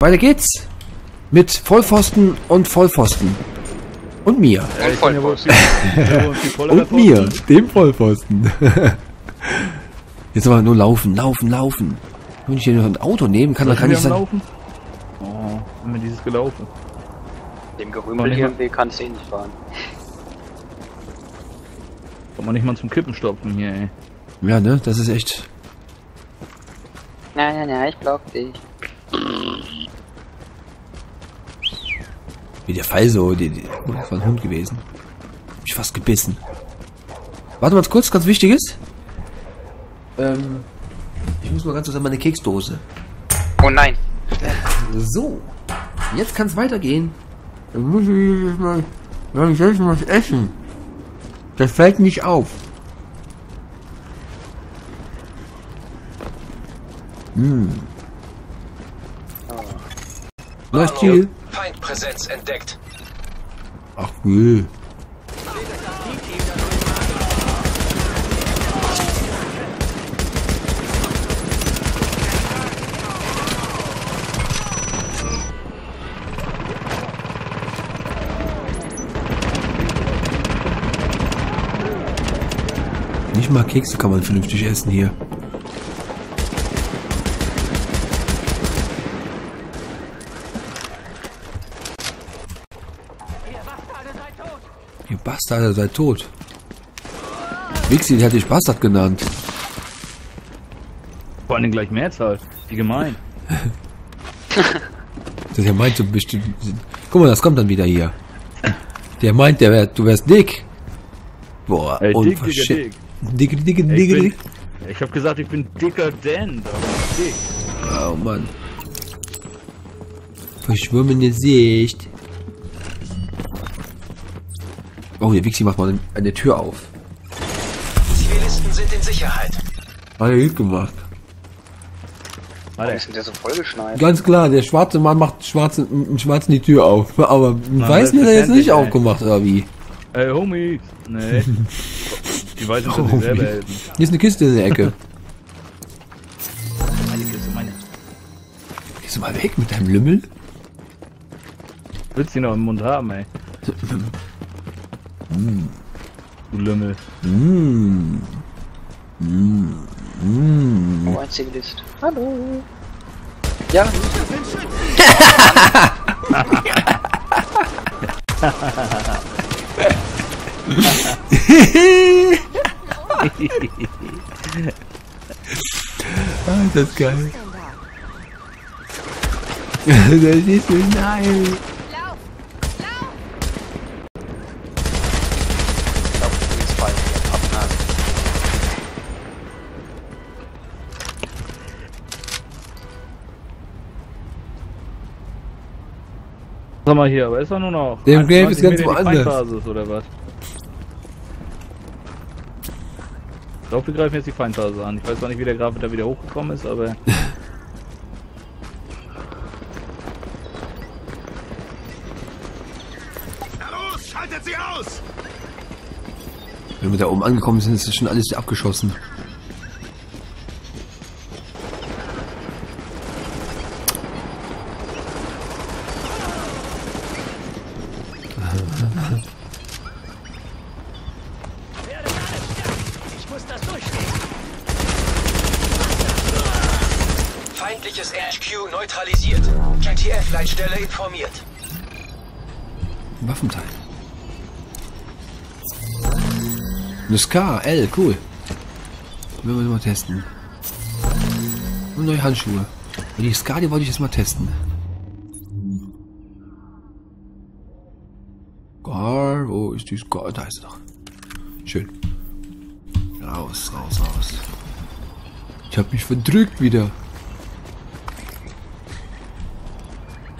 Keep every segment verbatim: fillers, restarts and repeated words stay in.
Weiter geht's. Mit Vollpfosten und Vollpfosten. Und mir. Und, Vollpfosten. und mir, dem Vollpfosten. Jetzt aber nur laufen, laufen, laufen. Wenn ich hier noch ein Auto nehmen kann, dann kann ich sagen... Oh, haben wir dieses gelaufen. Dem Gerümmel hier im Weg kannst du eh nicht fahren. Kann man nicht mal zum Kippen stopfen hier, ey. Ja, ne? Das ist echt... Nein, nein, nein, ich block dich. Wie der Fall so, die, die, oh, das war ein Hund gewesen. Hab mich fast gebissen. Warte mal kurz, ganz Wichtiges. Ähm, ich muss mal ganz zusammen meine Keksdose. Oh nein. So, jetzt kann es weitergehen. Dann muss ich mal, dann soll ich mal was essen. Das fällt nicht auf. Hm. Neues Ziel. Feindpräsenz entdeckt. Ach nö. Nicht mal Kekse kann man vernünftig essen hier. Bastarde, seid tot. Wixi, die hatte ich Bastard genannt. Vor allem gleich Mehrzahl. Wie gemein. Der meinte bestimmt... Guck mal, das kommt dann wieder hier. Der meint, der wär, du wärst dick. Boah, hey, unverschämt. Dick, dick, dick, dick, dick, dick. Ich, ich hab gesagt, ich bin dicker denn. Dick. Oh Mann. Verschwimmende Sicht. Oh, der Wixi macht mal eine, eine Tür auf. Zivilisten sind in Sicherheit. Hat er gut gemacht. Warte, ist der so vollgeschneit. Ganz klar, der schwarze Mann macht schwarzen, einen Schwarzen die Tür auf. Aber einen Weißen hat er jetzt nicht aufgemacht, oder wie? Ey, Homie. Nee. Die Weißen können sich selber helfen. Hier ist eine Kiste in der Ecke. Meine Kiste, meine. Gehst du mal weg mit deinem Lümmel? Willst du ihn noch im Mund haben, ey? Mm. Du Lümmel. Mm. Mm. Mm. Oh, ein Zivilist. Hallo. Ja. Ah, ist das geil. Das ist nein. Sag mal hier, aber ist doch nur noch. Dem Grave ist ganz woanders. Oder was? Ich glaube, wir greifen jetzt die Feindphase an. Ich weiß zwar nicht, wie der Graf da wieder hochgekommen ist, aber. Na los, schaltet sie aus! Wenn wir da oben angekommen sind, ist das schon alles abgeschossen. Feindliches H Q neutralisiert. J T F-Leitstelle informiert. Waffenteil. Eine Scar, L, cool. Wollen wir mal testen. Und neue Handschuhe. Und die Scar, die wollte ich jetzt mal testen. Gar, wo ist die Scar? Da ist sie doch. Schön. Raus, raus, raus. Ich hab mich verdrückt wieder.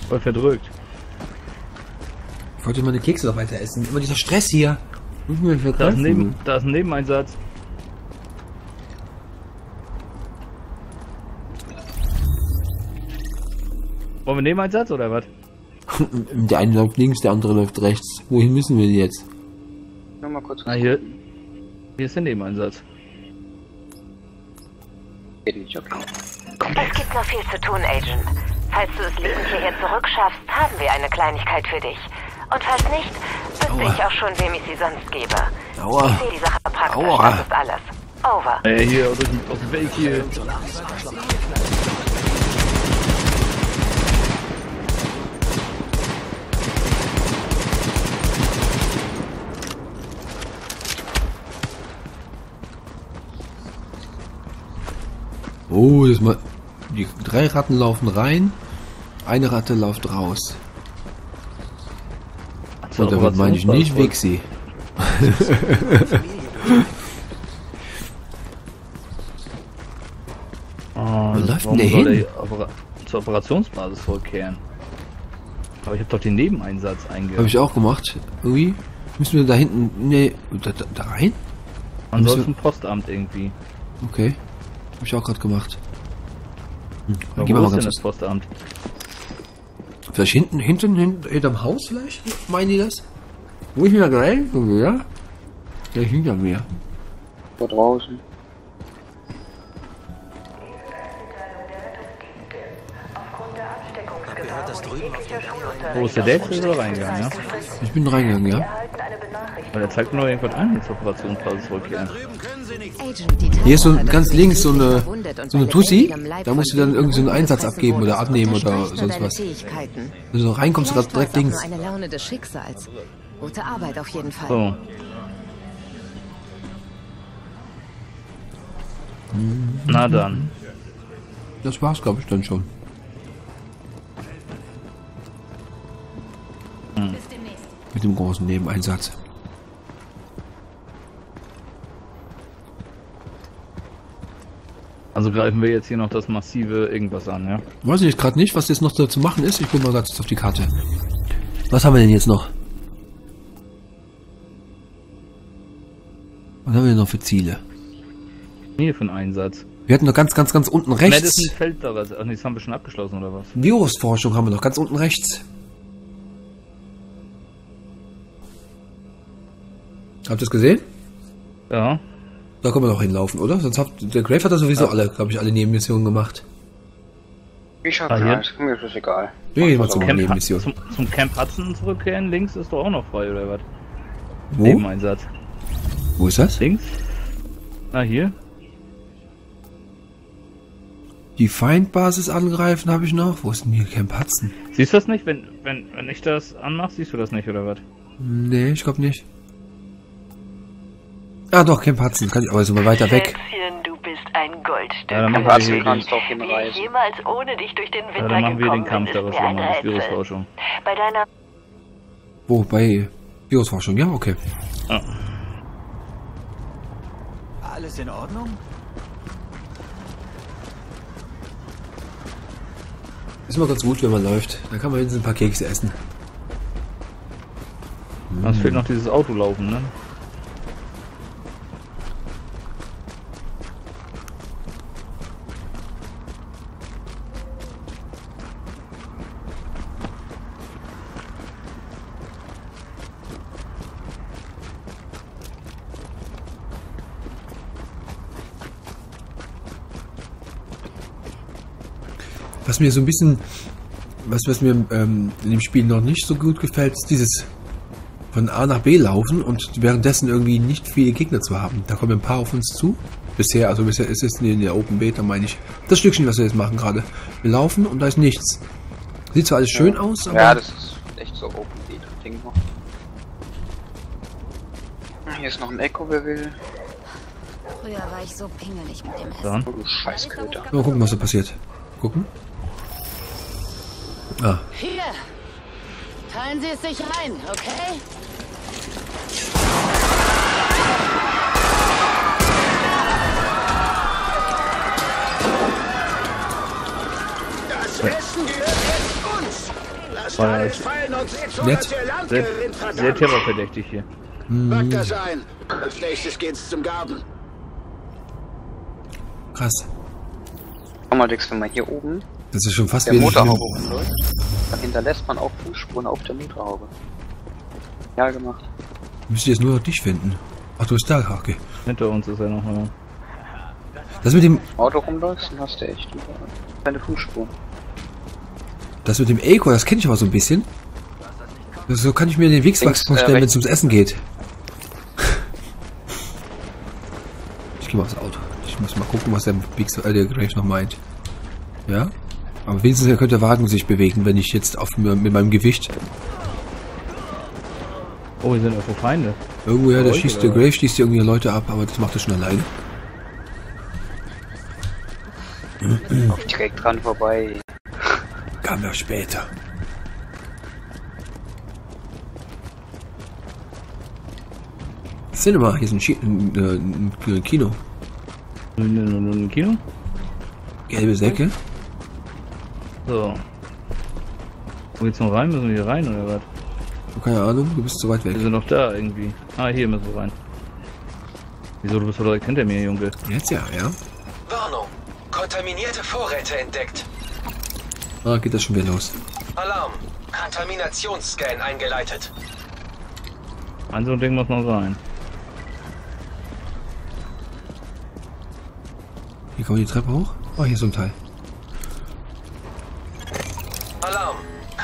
Voll verdrückt. Ich wollte meine Kekse noch weiter essen. Immer dieser Stress hier. Da ist, neben, da ist ein Nebeneinsatz. Wollen wir Nebeneinsatz oder was? Der eine läuft links, der andere läuft rechts. Wohin müssen wir jetzt? Noch mal kurz. Na, hier. Hier ist der Nebeneinsatz. Geht nicht, okay. Es gibt noch viel zu tun, Agent. Falls du es lebend hierher zurückschaffst, haben wir eine Kleinigkeit für dich. Und falls nicht, wüsste ich auch schon, wem ich sie sonst gebe. Aua. Ich sehe die Sache praktisch, Aua. Das ist alles. Over. Ey, hier, aus dem Weg hier. Oh, jetzt mal. Die drei Ratten laufen rein, eine Ratte läuft raus. So, damit meine ich nicht Wixi. Wo läuft denn der hin? Zur Operationsbasis zurückkehren. Aber ich habe doch den Nebeneinsatz eingehört. Habe ich auch gemacht. Irgendwie müssen wir da hinten. Nee, da, da rein? Ansonsten Postamt irgendwie. Okay. Hab ich auch gerade gemacht. Hm. Gehen wir mal ganz das Postamt. Vielleicht hinten, hinten, hinten, hinterm Haus vielleicht? Meinen die das? Wo ich wieder rein? Ja? Der hinter mir. Da draußen. Wo ist der Date oder reingegangen, ja? Ich bin reingegangen, ja. Weil er zeigt mir noch irgendwas an, jetzt Operationsphase zurückkehren. Hier ist so ganz links so eine, so eine Tussi, da musst du dann irgendeinen so einen Einsatz abgeben oder abnehmen oder sonst was. Wenn du so reinkommst, du direkt links. Gute Arbeit auf jeden Fall. So. Na dann. Das war's, glaube ich, dann schon. Hm. Mit dem großen Nebeneinsatz. Also greifen wir jetzt hier noch das massive irgendwas an, ja? Weiß ich gerade nicht, was jetzt noch zu machen ist. Ich bin mal ganz auf die Karte. Was haben wir denn jetzt noch? Was haben wir denn noch für Ziele? Hier für einen Einsatz. Wir hatten noch ganz, ganz, ganz unten rechts. Das ist ein Feld da, was. Ach nee, das haben wir schon abgeschlossen, oder was? Virusforschung haben wir noch ganz unten rechts. Habt ihr das gesehen? Ja. Da können wir doch hinlaufen, oder? Sonst hat der Grave hat das sowieso ja. alle, glaube ich, alle Nebenmissionen gemacht. Ich hab ah, nichts, mir ist das egal. Nee, mal zum Camp, Nebenmission. Zum, zum Camp Hudson zurückkehren, links ist doch auch noch frei, oder was? Wo? Nebeneinsatz. Wo ist das? Links. Na, hier. Die Feindbasis angreifen habe ich noch. Wo ist denn hier Camp Hudson? Siehst du das nicht? Wenn, wenn, wenn ich das anmache, siehst du das nicht, oder was? Nee, ich glaube nicht. Ah doch, Camp Hudson, kann ich aber so mal weiter weg. Schätzchen, du bist ein Goldstück. Ja, dann machen wir den Kampf. Wie jemals ohne dich durch den Winter ja, dann wir den Kampf da was wir machen, das Virusforschung. Bei deiner... Wo, bei Virusforschung, ja, okay. Ah. Alles in Ordnung? Ist immer ganz gut, wenn man läuft. Da kann man wenigstens ein paar Kekse essen. Es hm. fehlt noch dieses Autolaufen, ne? Was mir so ein bisschen, was, was mir ähm, in dem Spiel noch nicht so gut gefällt, ist dieses von A nach B laufen und währenddessen irgendwie nicht viele Gegner zu haben. Da kommen ein paar auf uns zu. Bisher, also bisher ist es in der Open Beta, meine ich. Das Stückchen, was wir jetzt machen gerade. Wir laufen und da ist nichts. Sieht zwar alles schön ja. aus, aber... Ja, das ist echt so Open Beta-Ding noch. Hier ist noch ein Echo, wer will. Früher war ich so pingelig mit dem Essen. Oh, du Scheißköter. Mal gucken, was da passiert. Gucken. Ah. Hier! Teilen Sie es sich ein, okay? Das Essen gehört jetzt uns! Lasst alles fallen und seht zu, dass ihr Land gewinnt, verdammt! Sehr terrorverdächtig hier. Mag das ein! Als nächstes geht's zum Garten. Krass. Komm mal, Dix, wenn man hier oben... Das ist schon fast der wie Motorhaube rumläuft. Dann hinterlässt man auch Fußspuren auf der Motorhaube. Ja, gemacht. Müsste jetzt nur noch dich finden. Ach, du bist da, Hake. Hinter uns ist er noch mal. Das mit dem Auto rumläufst, dann hast du echt überall. Deine Fußspuren. Das mit dem Eco, das kenne ich aber so ein bisschen. So kann ich mir den Wegswachs vorstellen, äh, wenn es ums Essen geht. Ich gehe mal aufs Auto. Ich muss mal gucken, was der Wegswachs äh, der Grave noch meint. Ja? Aber wenigstens könnte der Wagen sich bewegen, wenn ich jetzt auf, mit meinem Gewicht... Oh, hier sind irgendwo Feinde. Irgendwo, ja, da schießt der Grave, schießt hier irgendwie Leute ab, aber das macht er schon alleine. Auch direkt dran vorbei. Kam ja später. Cinema, hier ist ein, Schi ein, äh, ein Kino. Ein Kino? Gelbe Säcke. So. Wo geht's noch rein? Müssen wir hier rein oder was? Keine Ahnung, du bist zu weit weg. Wir sind noch da irgendwie. Ah, hier müssen wir rein. Wieso, du bist doch direkt hinter mir, Junge? Jetzt ja, ja. Warnung! Kontaminierte Vorräte entdeckt. Ah, geht das schon wieder los. Alarm! Kontaminationsscan eingeleitet. Ein so ein Ding muss noch sein. Hier kommen die Treppe hoch. Oh, hier ist so ein Teil. Alarm!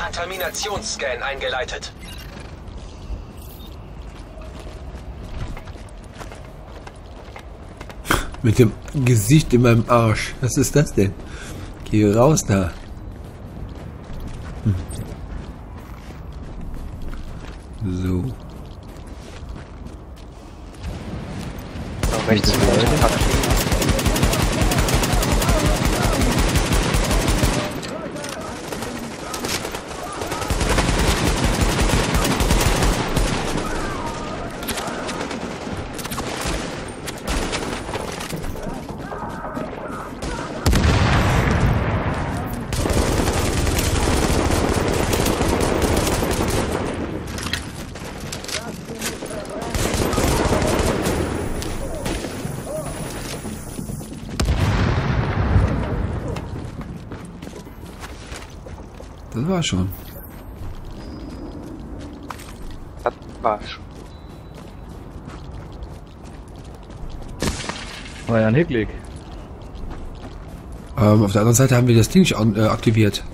Kontaminationsscan eingeleitet. Mit dem Gesicht in meinem Arsch. Was ist das denn? Geh raus da. Hm. So. Rechts. Das war schon. Das war schon. War ja ein Hicklick. Ähm, auf der anderen Seite haben wir das Ding nicht an, äh, aktiviert.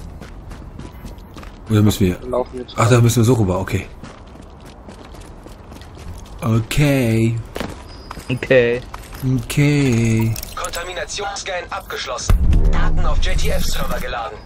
Oder müssen wir... Ach, da müssen wir so rüber, okay. Okay. Okay. Okay. Kontaminationsscan abgeschlossen. Daten auf J T F-Server geladen.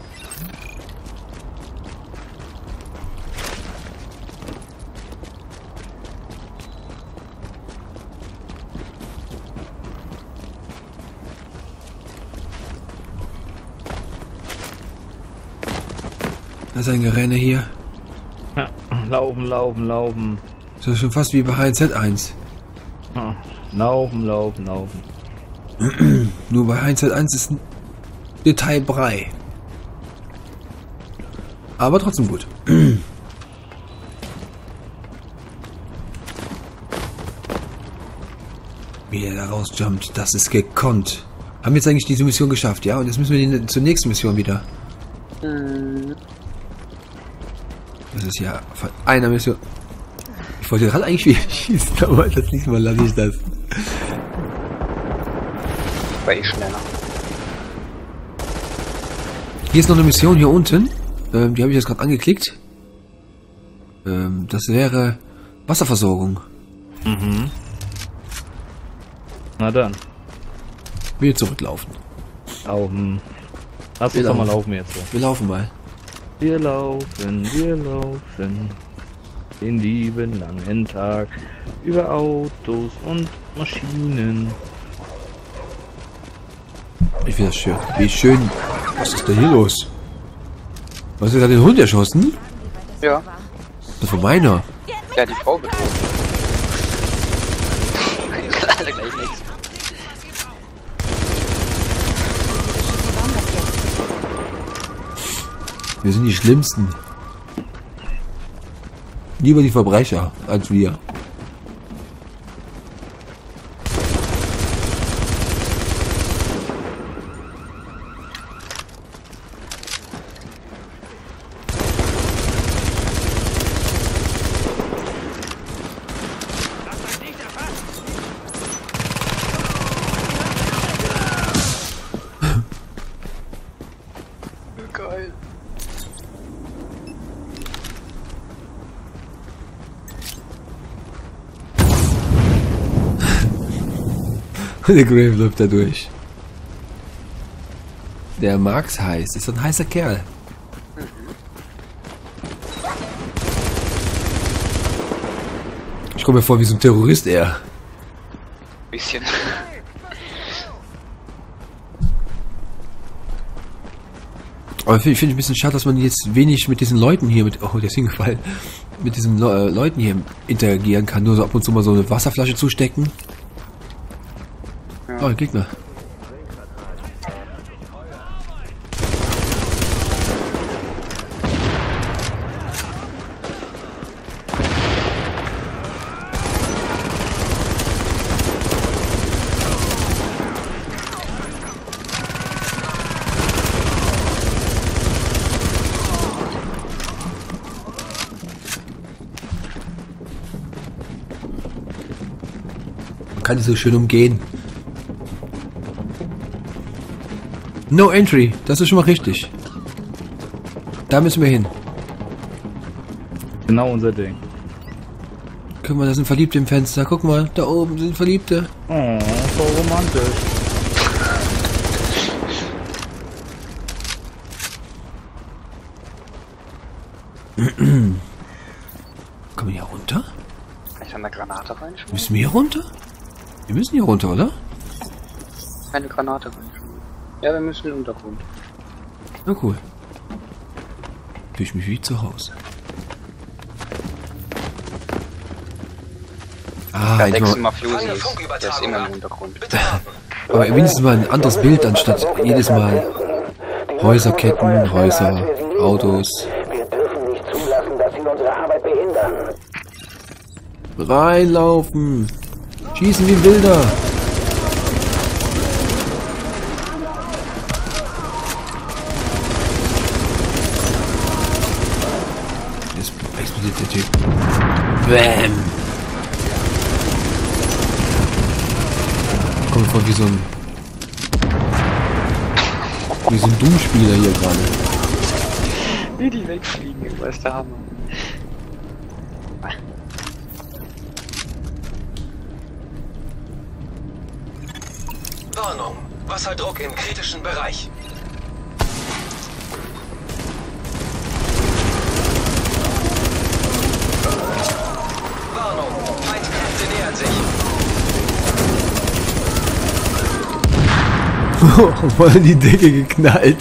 Das ist ein Gerenne hier. Ja, laufen, laufen, laufen. Das ist schon fast wie bei H eins Z eins. Ja, laufen, laufen, laufen. Nur bei H eins Z eins ist ein Detailbrei. Aber trotzdem gut. Wie er da rausjumpt, das ist gekonnt. Haben jetzt eigentlich diese Mission geschafft, ja? Und jetzt müssen wir zur nächsten Mission wieder. Mhm. Das ist ja von einer Mission. Ich wollte gerade eigentlich wieder schießen, aber das nächste Mal lasse ich das. War ich schneller. Hier ist noch eine Mission hier unten. Ähm, die habe ich jetzt gerade angeklickt. Ähm, das wäre Wasserversorgung. Mhm. Na dann. Wir zurücklaufen. Laufen. Lass uns doch mal laufen jetzt. So. Wir laufen mal. Wir laufen, wir laufen den lieben langen Tag über Autos und Maschinen. Ich finde das schön. Wie schön. Was ist denn hier los? Was ist da den Hund erschossen? Ja. Das war meiner. Ja, die Frau betroffen. Alle gleich nichts. Wir sind die Schlimmsten. Lieber die Verbrecher als wir. Der Grave läuft da durch. Der Max heißt, ist ein heißer Kerl. Ich komme mir vor wie so ein Terrorist eher. Bisschen. Aber ich finde es ein bisschen schade, dass man jetzt wenig mit diesen Leuten hier, mit, oh, der ist hingefallen, mit diesen Le Leuten hier interagieren kann. Nur so ab und zu mal so eine Wasserflasche zustecken. Ja. Oh, ein Gegner. Kann ich so schön umgehen. No entry, das ist schon mal richtig. Da müssen wir hin. Genau unser Ding. Guck mal, da sind Verliebte im Fenster. Guck mal, da oben sind Verliebte. Oh, so romantisch. Kommen wir hier runter? Kann ich an der Granate reinschmeißen? Müssen wir hier runter? Wir müssen hier runter, oder? Keine Granate rein. Ja, wir müssen in den Untergrund. Na cool. Fühle ich mich wie zu Hause. Ah, der nächste Mafiosi ist, der ist immer im Untergrund. Aber wenigstens mal ein anderes Bild, anstatt jedes Mal Häuserketten, Häuser, Autos. Wir dürfen nicht zulassen, dass sie unsere Arbeit behindern. Reinlaufen! Schießen wie Bilder! Jetzt explodiert der Typ. Bäm! Kommt vor wie so ein... wie so ein Doom-Spieler hier gerade. Wie die wegfliegen, über ist der Hammer. Warnung, Wasserdruck im kritischen Bereich. Warnung, Feindkräfte nähern sich. Oh, voll in die Decke geknallt.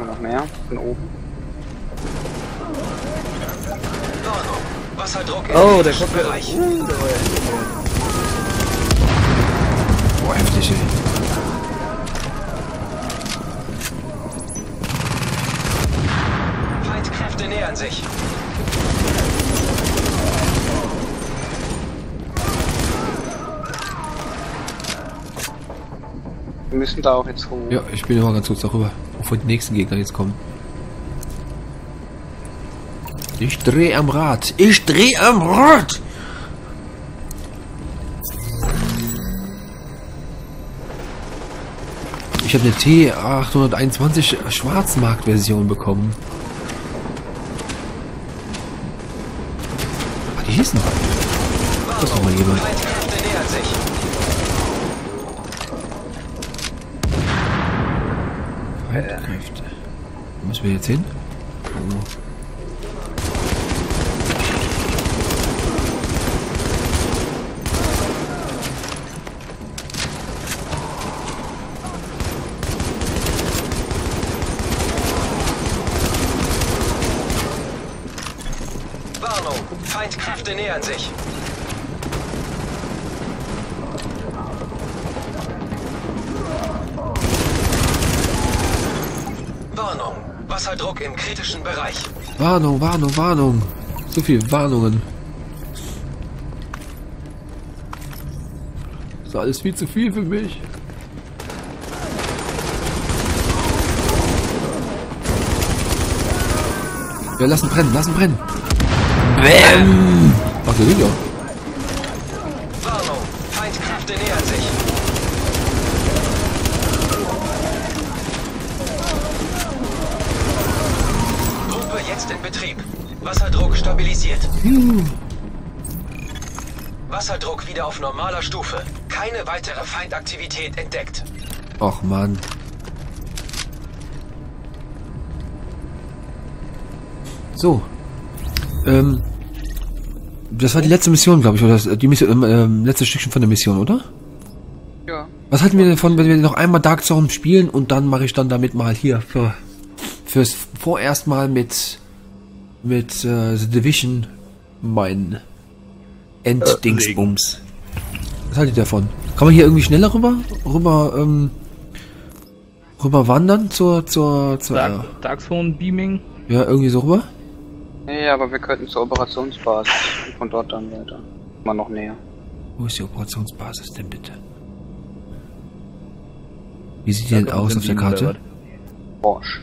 Und noch mehr, von oben. Oh, der kommt wieder. Boah, heftig, ey. Feindkräfte nähern sich. Wir müssen da auch jetzt hoch. Ja, ich bin immer ganz kurz darüber, bevor die nächsten Gegner jetzt kommen. Ich dreh am Rad. Ich dreh am Rad! Ich habe eine T achthunderteinundzwanzig Schwarzmarkt-Version bekommen. Ach, die hieß noch. Das ist doch mal jemand. Feindkräfte. Wo müssen wir jetzt hin? Oh. Feindkräfte nähern sich. Warnung, Wasserdruck im kritischen Bereich. Warnung, Warnung, Warnung. So viele Warnungen. Das ist alles viel zu viel für mich. Wir lassen brennen, lassen brennen. Bäm! Ach, der Video. Warnung, Feindkräfte nähern sich. Pumpe jetzt in Betrieb. Wasserdruck stabilisiert. Juhu. Wasserdruck wieder auf normaler Stufe. Keine weitere Feindaktivität entdeckt. Och Mann. So. Ähm. Das war die letzte Mission, glaube ich, oder das die Mission, ähm, letzte Stückchen von der Mission, oder? Ja. Was halten wir davon, wenn wir noch einmal Dark Zone spielen und dann mache ich dann damit mal hier für fürs vorerst mal mit mit äh, The Division mein Enddingsbums. Was haltet ihr davon? Kann man hier irgendwie schneller rüber rüber ähm, rüber wandern zur zur zur Dark, Dark Zone Beaming? Ja, irgendwie so rüber. Nee, aber wir könnten zur Operationsbasis und von dort dann weiter. Mal noch näher. Wo ist die Operationsbasis denn bitte? Wie sieht die denn aus auf der Karte? Orange.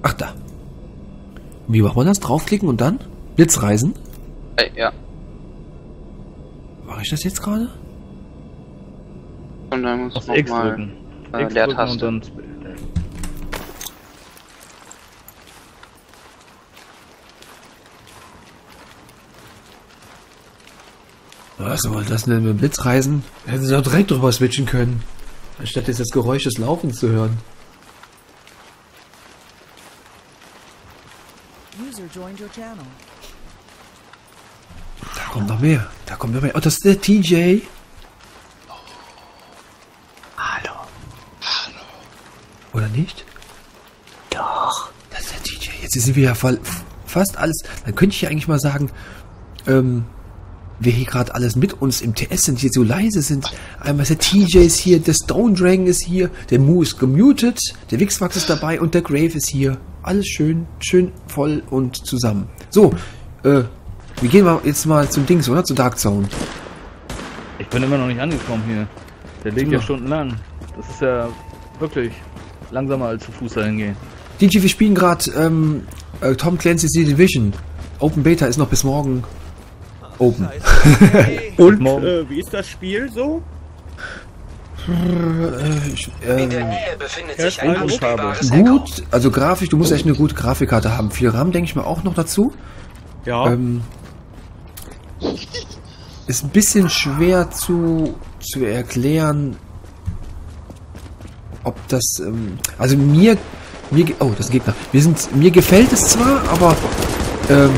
Ach, da. Wie macht man das? Draufklicken und dann? Blitzreisen? Hey, ja. Mache ich das jetzt gerade? Und dann muss ich nochmal äh, Leertaste. Was soll das denn mit Blitzreisen? Hätten sie doch direkt drüber switchen können. Anstatt jetzt das Geräusch des Laufens zu hören. Da kommt noch mehr. Da kommt noch mehr. Oh, das ist der T J. Oh. Hallo. Hallo. Oder nicht? Doch. Das ist der T J. Jetzt ist sie wieder voll, fast alles. Dann könnte ich ja eigentlich mal sagen, ähm... wer hier gerade alles mit uns im T S sind, hier so leise sind. Einmal ist der T J ist hier, der Stone Dragon ist hier, der Mu ist gemutet, der Wixwax ist dabei und der Grave ist hier. Alles schön, schön voll und zusammen. So, äh, wir gehen mal jetzt mal zum Dings, oder? Zu Dark Zone. Ich bin immer noch nicht angekommen hier. Der liegt ja stundenlang. Das ist ja wirklich langsamer als zu Fuß dahin gehen. D J, wir spielen gerade ähm, äh, Tom Clancy's The Division. Open Beta ist noch bis morgen. Open. Hey. Und äh, wie ist das Spiel so? Ich, ähm, in der Nähe befindet sich ein ausspielbares Echo. Gut, also grafisch, du musst echt eine gute Grafikkarte haben. Viel RAM denke ich mal auch noch dazu. Ja. Ähm, ist ein bisschen schwer zu, zu erklären, ob das. Ähm, also mir, mir, oh, das Gegner. Wir sind, mir gefällt es zwar, aber. Ähm,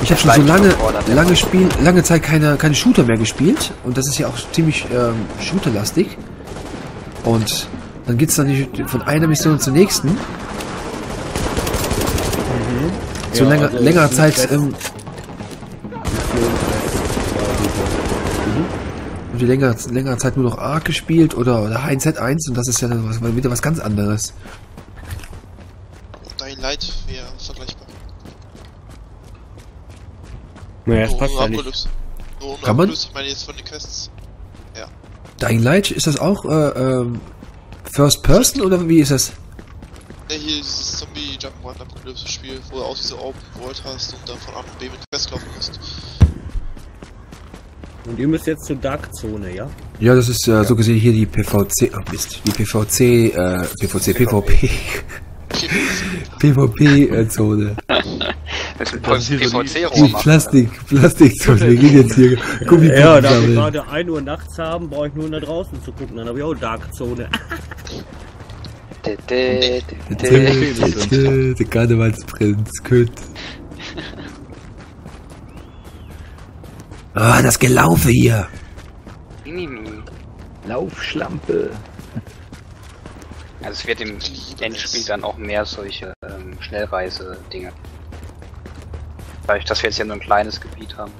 Ich habe schon so lange, lange, Spiel, lange Zeit keine, keine Shooter mehr gespielt und das ist ja auch ziemlich ähm, shooterlastig. Und dann geht es dann von einer Mission zur nächsten. Mhm. So ja, länger, also längerer Zeit. Ähm, und die längere, längere Zeit nur noch ARK gespielt oder, oder H eins Z eins und das ist ja dann was, wieder was ganz anderes. Dying Light wäre vergleichbar. Naja, das passt ja nicht. Kann man? Ich meine jetzt von den Quests. Ja. Dying Light, ist das auch äh, ähm, First Person oder wie ist das? Ja, hier dieses Zombie Jump'n'Run Apokalypse Spiel, wo du auch diese Open World hast und dann von A nach B mit Quest laufen musst. Und ihr müsst jetzt zur Dark Zone, ja? Ja, das ist äh, ja so gesehen hier die P V C, oh Mist, die PVC, äh, PVC, PvP. PvP-Zone. Die Plastik, Plastikzone. Wir gehen jetzt hier. Guck, ja, da wir gerade ein Uhr nachts haben, brauche ich nur nach draußen zu gucken. Dann habe ich auch Dark Zone. Der Karnevalsprinz Kütt. Ah, das Gelaufe hier. Laufschlampe. Also es wird im Endspiel dann auch mehr solche ähm, Schnellreise-Dinge. Dadurch, dass wir jetzt ja nur ein kleines Gebiet haben.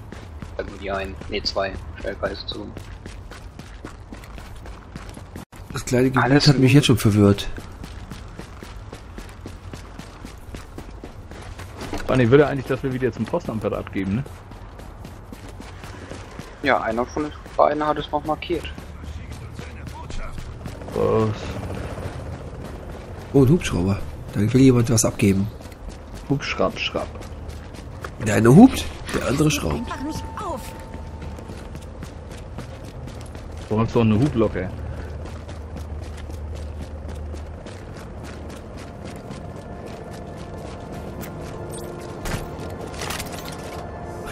Also die ein, ne zwei Schnellreisezonen. Das kleine Gebiet Alles hat mich jetzt schon verwirrt. Mann, ich würde eigentlich, dass wir wieder zum Postamt abgeben, ne? Ja, einer von uns beiden hat es noch markiert. Was? Oh, ein Hubschrauber. Da will jemand was abgeben. Hubschraub, schraub. Der eine hupt, der andere schraubt. Warum hast du auch eine Hublocke?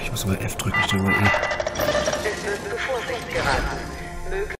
Ich Ich muss mal F drücken, ich denke mal E. Es wird Vorsicht geraten.